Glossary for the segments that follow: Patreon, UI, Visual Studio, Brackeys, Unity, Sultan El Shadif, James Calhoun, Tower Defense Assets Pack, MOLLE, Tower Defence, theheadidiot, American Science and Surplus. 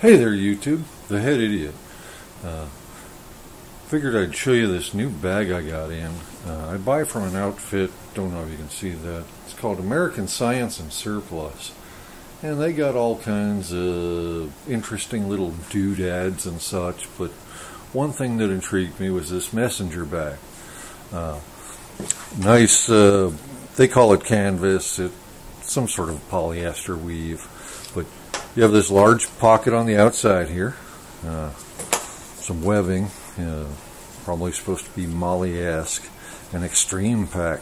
Hey there YouTube, the head idiot. Figured I'd show you this new bag I got in. I buy from an outfit, don't know if you can see that. It's called American Science and Surplus. And they got all kinds of interesting little doodads and such, but one thing that intrigued me was this messenger bag. Nice, they call it canvas, it's some sort of polyester weave, but you have this large pocket on the outside here, some webbing, probably supposed to be MOLLE-esque, an extreme pack.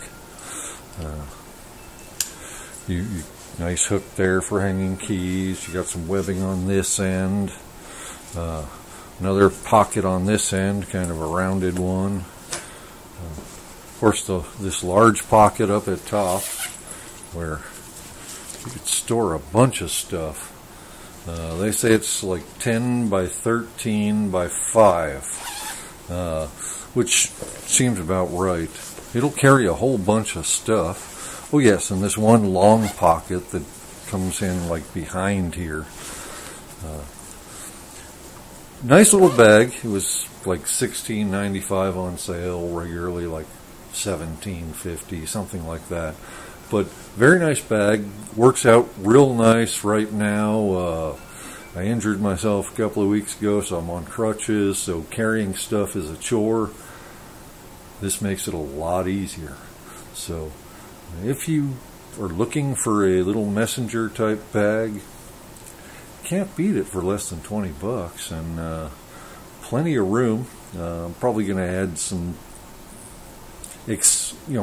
Nice hook there for hanging keys. You got some webbing on this end, another pocket on this end, kind of a rounded one. Of course, this large pocket up at top where you could store a bunch of stuff. They say it's like 10 by 13 by 5, which seems about right. It'll carry a whole bunch of stuff. Oh yes, and this one long pocket that comes in like behind here. Nice little bag. It was like $16.95 on sale, regularly like $17.50, something like that. But very nice bag, works out real nice right now. I injured myself a couple of weeks ago, so I'm on crutches, so carrying stuff is a chore. This makes it a lot easier. So if you are looking for a little messenger type bag, can't beat it for less than 20 bucks and plenty of room. I'm probably going to add some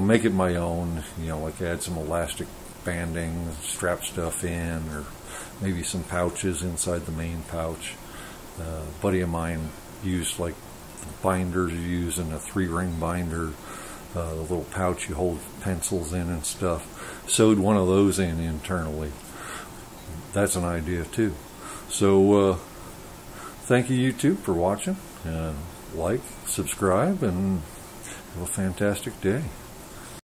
make it my own, like add some elastic banding, strap stuff in, or maybe some pouches inside the main pouch. A buddy of mine used like the binders you use in a 3-ring binder, the little pouch you hold pencils in and stuff, sewed one of those in internally. That's an idea too. So thank you YouTube for watching, like, subscribe, and have a fantastic day.